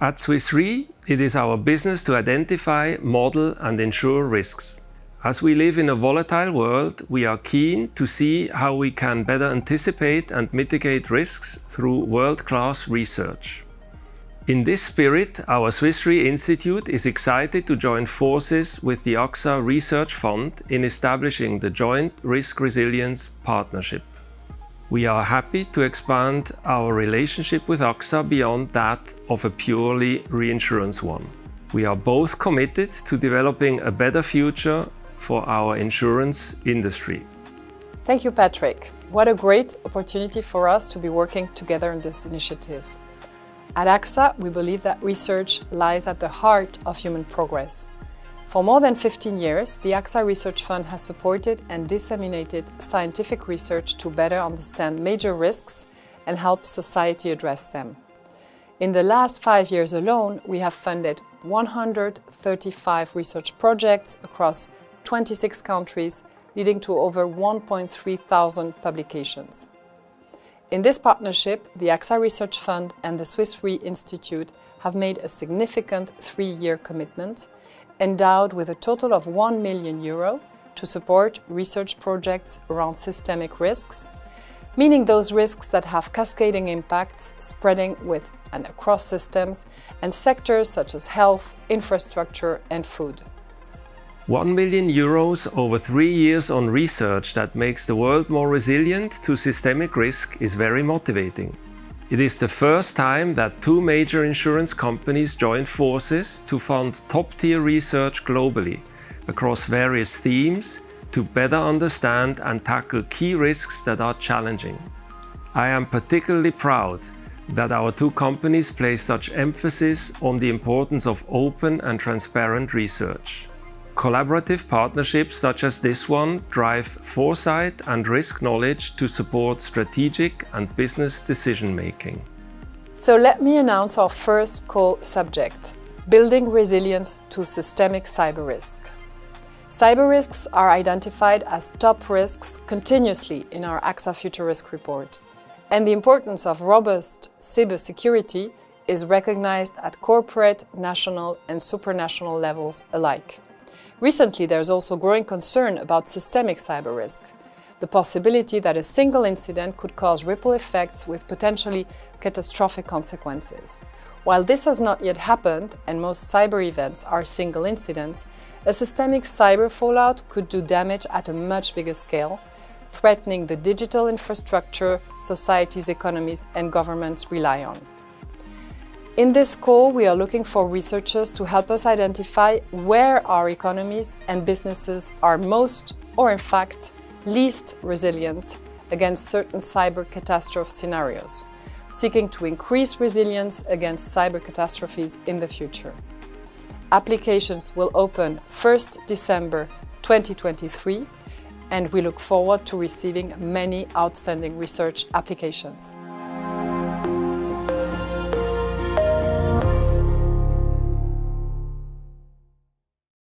At Swiss Re, it is our business to identify, model and ensure risks. As we live in a volatile world, we are keen to see how we can better anticipate and mitigate risks through world-class research. In this spirit, our Swiss Re Institute is excited to join forces with the AXA Research Fund in establishing the Joint Risk Resilience Partnership. We are happy to expand our relationship with AXA beyond that of a purely reinsurance one. We are both committed to developing a better future for our insurance industry. Thank you, Patrick. What a great opportunity for us to be working together on this initiative. At AXA, we believe that research lies at the heart of human progress. For more than 15 years, the AXA Research Fund has supported and disseminated scientific research to better understand major risks and help society address them. In the last 5 years alone, we have funded 135 research projects across 26 countries, leading to over 1,300 publications. In this partnership, the AXA Research Fund and the Swiss Re Institute have made a significant 3-year commitment, endowed with a total of €1 million to support research projects around systemic risks, meaning those risks that have cascading impacts spreading with and across systems and sectors such as health, infrastructure and food. €1 million over 3 years on research that makes the world more resilient to systemic risk is very motivating. It is the first time that two major insurance companies join forces to fund top-tier research globally across various themes to better understand and tackle key risks that are challenging. I am particularly proud that our two companies place such emphasis on the importance of open and transparent research. Collaborative partnerships such as this one drive foresight and risk knowledge to support strategic and business decision-making. So let me announce our first core subject, building resilience to systemic cyber risk. Cyber risks are identified as top risks continuously in our AXA Future Risk report. And the importance of robust cybersecurity is recognized at corporate, national and supranational levels alike. Recently, there's also growing concern about systemic cyber risk, the possibility that a single incident could cause ripple effects with potentially catastrophic consequences. While this has not yet happened, and most cyber events are single incidents, a systemic cyber fallout could do damage at a much bigger scale, threatening the digital infrastructure societies, economies and governments rely on. In this call, we are looking for researchers to help us identify where our economies and businesses are most, or in fact, least resilient against certain cyber catastrophe scenarios, seeking to increase resilience against cyber catastrophes in the future. Applications will open 1st December 2023, and we look forward to receiving many outstanding research applications.